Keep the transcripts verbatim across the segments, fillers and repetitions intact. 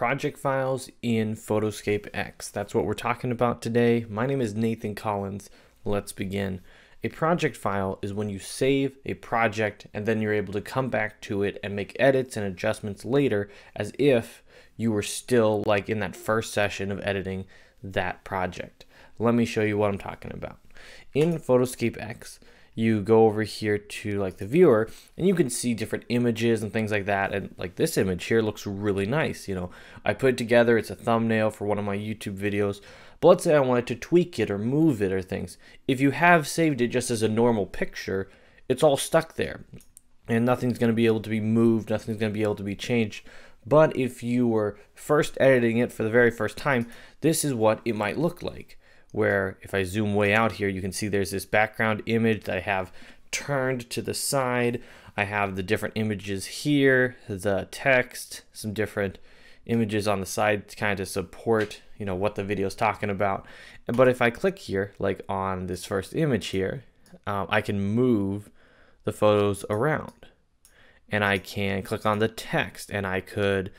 project files in Photoscape X. That's what we're talking about today. My name is Nathan Collins. Let's begin. A project file is when you save a project and then you're able to come back to it and make edits and adjustments later as if you were still like in that first session of editing that project. Let me show you what I'm talking about. In Photoscape X, you go over here to like the viewer and you can see different images and things like that. And like this image here looks really nice. You know, I put it together, it's a thumbnail for one of my YouTube videos, but let's say I wanted to tweak it or move it or things. If you have saved it just as a normal picture, it's all stuck there and nothing's going to be able to be moved. Nothing's going to be able to be changed. But if you were first editing it for the very first time, this is what it might look like. Where if I zoom way out here, you can see there's this background image that I have turned to the side. I have the different images here, the text, some different images on the side to kind of support, you know, what the video is talking about. But if I click here, like on this first image here, um, I can move the photos around and I can click on the text and I could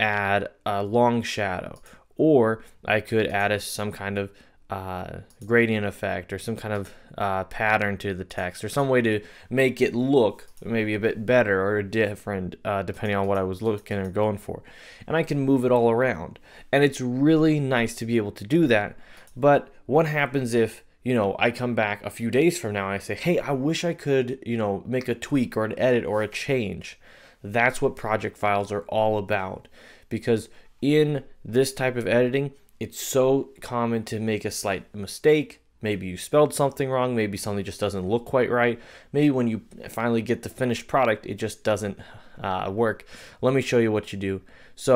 add a long shadow, or I could add a, some kind of Uh, gradient effect or some kind of uh, pattern to the text or some way to make it look maybe a bit better or different uh, depending on what I was looking or going for. And I can move it all around. And it's really nice to be able to do that. But what happens if, you know, I come back a few days from now and I say, hey, I wish I could, you know, make a tweak or an edit or a change. That's what project files are all about. Because in this type of editing, it's so common to make a slight mistake. Maybe you spelled something wrong. Maybe something just doesn't look quite right. Maybe when you finally get the finished product, it just doesn't uh, work. Let me show you what you do. So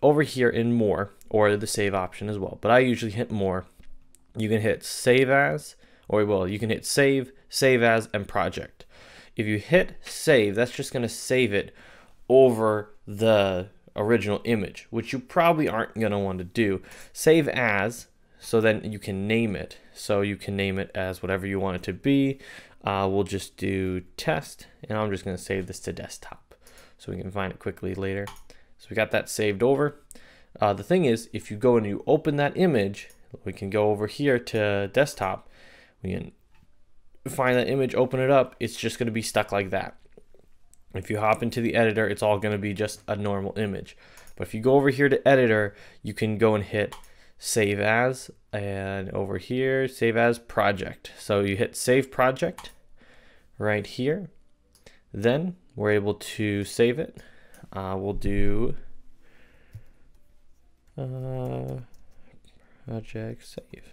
over here in More, or the Save option as well, but I usually hit More. You can hit Save As, or well, you can hit Save, Save As, and Project. If you hit Save, that's just going to save it over the original image, which you probably aren't going to want to do. Save as, so then you can name it. So you can name it as whatever you want it to be. Uh, we'll just do test, and I'm just going to save this to desktop so we can find it quickly later. So we got that saved over. Uh, the thing is, if you go and you open that image, we can go over here to desktop. We can find that image, open it up. It's just going to be stuck like that. If you hop into the editor, it's all going to be just a normal image. But if you go over here to editor, you can go and hit save as, and over here, save as project. So you hit save project right here. Then we're able to save it. Uh, we'll do uh, project save.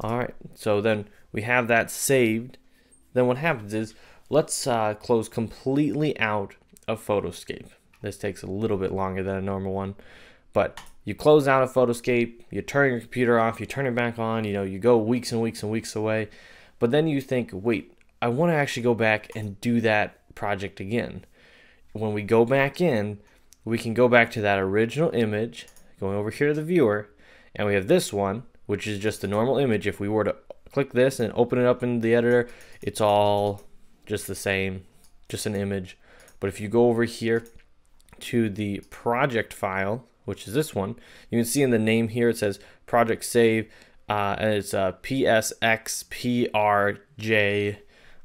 All right. So then we have that saved. Then what happens is, let's uh, close completely out of Photoscape. This takes a little bit longer than a normal one, but you close out of Photoscape, you turn your computer off, you turn it back on, you know, you go weeks and weeks and weeks away, but then you think, wait, I want to actually go back and do that project again. When we go back in, we can go back to that original image, going over here to the viewer, and we have this one, which is just the normal image. If we were to click this and open it up in the editor, it's all just the same, just an image. But if you go over here to the project file, which is this one, you can see in the name here, it says project save, uh, and it's a P S X P R J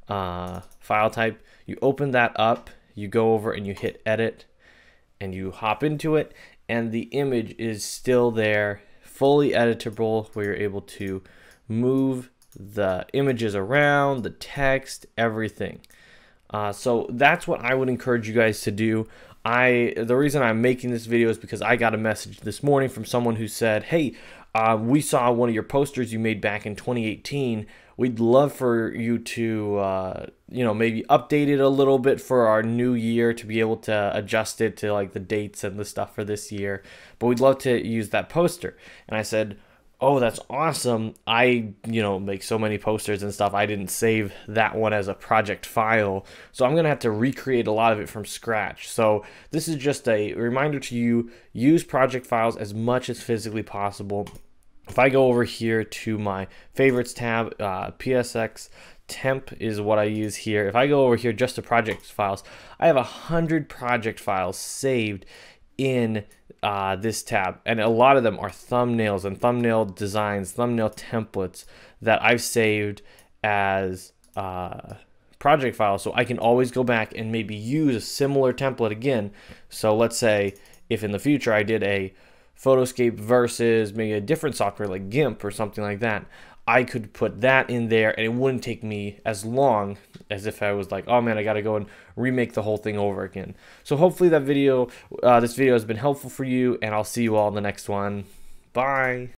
uh, file type. You open that up, you go over and you hit edit and you hop into it. And the image is still there, fully editable, where you're able to move the images around, the text, everything. Uh, so that's what I would encourage you guys to do. I the reason I'm making this video is because I got a message this morning from someone who said, hey, uh, we saw one of your posters you made back in twenty eighteen. We'd love for you to uh, you know, maybe update it a little bit for our new year to be able to adjust it to like the dates and the stuff for this year. But we'd love to use that poster. And I said, oh, that's awesome. I, you know, make so many posters and stuff. I didn't save that one as a project file. So I'm going to have to recreate a lot of it from scratch. So this is just a reminder to you, use project files as much as physically possible. If I go over here to my favorites tab, uh, P S X temp is what I use here. If I go over here just to project files, I have a hundred project files saved in uh, this tab. And a lot of them are thumbnails and thumbnail designs, thumbnail templates that I've saved as uh, project files. So I can always go back and maybe use a similar template again. So let's say if in the future I did a Photoscape versus maybe a different software like GIMP or something like that, I could put that in there and it wouldn't take me as long as if I was like, oh man, I got to go and remake the whole thing over again. So hopefully that video, uh, this video has been helpful for you, and I'll see you all in the next one. Bye.